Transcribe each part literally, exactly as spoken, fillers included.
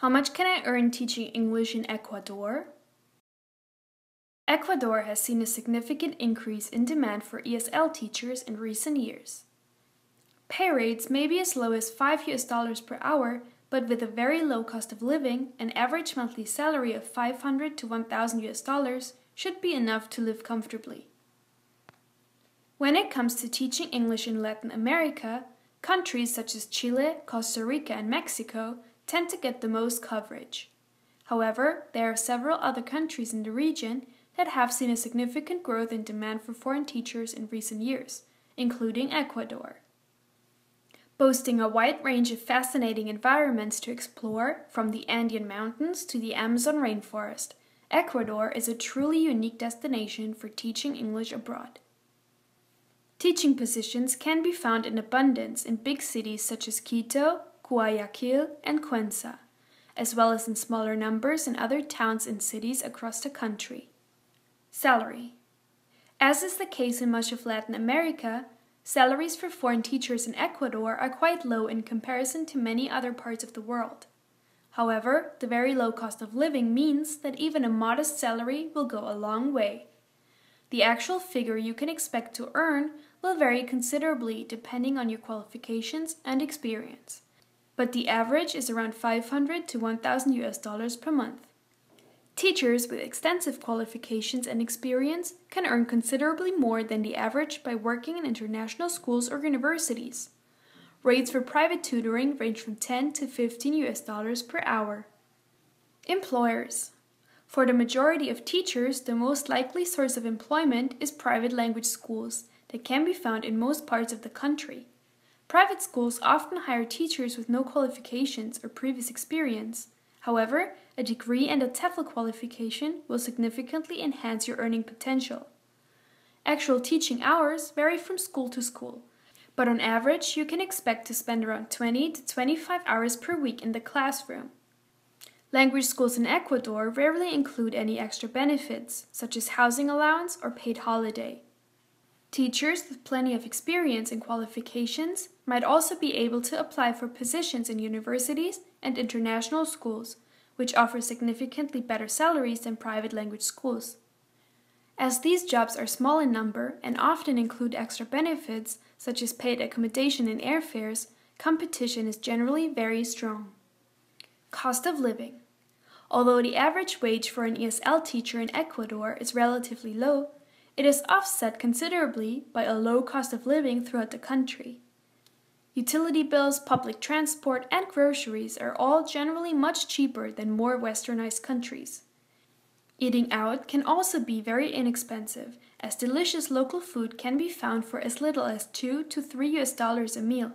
How much can I earn teaching English in Ecuador? Ecuador has seen a significant increase in demand for E S L teachers in recent years. Pay rates may be as low as five U S dollars per hour, but with a very low cost of living, an average monthly salary of five hundred to one thousand U S dollars should be enough to live comfortably. When it comes to teaching English in Latin America, countries such as Chile, Costa Rica, and Mexico tend to get the most coverage. However, there are several other countries in the region that have seen a significant growth in demand for foreign teachers in recent years, including Ecuador. Boasting a wide range of fascinating environments to explore, from the Andean mountains to the Amazon rainforest, Ecuador is a truly unique destination for teaching English abroad. Teaching positions can be found in abundance in big cities such as Quito, Guayaquil, and Cuenca, as well as in smaller numbers in other towns and cities across the country. Salary. As is the case in much of Latin America, salaries for foreign teachers in Ecuador are quite low in comparison to many other parts of the world. However, the very low cost of living means that even a modest salary will go a long way. The actual figure you can expect to earn will vary considerably depending on your qualifications and experience, but the average is around five hundred to one thousand U S dollars per month. Teachers with extensive qualifications and experience can earn considerably more than the average by working in international schools or universities. Rates for private tutoring range from ten to fifteen U S dollars per hour. Employers. For the majority of teachers, the most likely source of employment is private language schools that can be found in most parts of the country. Private schools often hire teachers with no qualifications or previous experience. However, a degree and a TEFL qualification will significantly enhance your earning potential. Actual teaching hours vary from school to school, but on average you can expect to spend around twenty to twenty-five hours per week in the classroom. Language schools in Ecuador rarely include any extra benefits, such as housing allowance or paid holiday. Teachers with plenty of experience and qualifications might also be able to apply for positions in universities and international schools, which offer significantly better salaries than private language schools. As these jobs are small in number and often include extra benefits, such as paid accommodation and airfares, competition is generally very strong. Cost of living. Although the average wage for an E S L teacher in Ecuador is relatively low, it is offset considerably by a low cost of living throughout the country. Utility bills, public transport, and groceries are all generally much cheaper than more westernized countries. Eating out can also be very inexpensive, as delicious local food can be found for as little as two to three U S dollars a meal.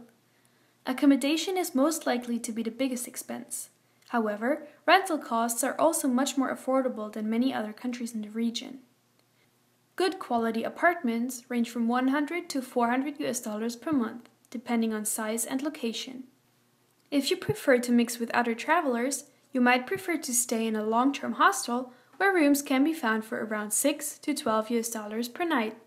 Accommodation is most likely to be the biggest expense. However, rental costs are also much more affordable than many other countries in the region. Good quality apartments range from one hundred to four hundred U S dollars per month, depending on size and location. If you prefer to mix with other travelers, you might prefer to stay in a long-term hostel where rooms can be found for around six to twelve U S dollars per night.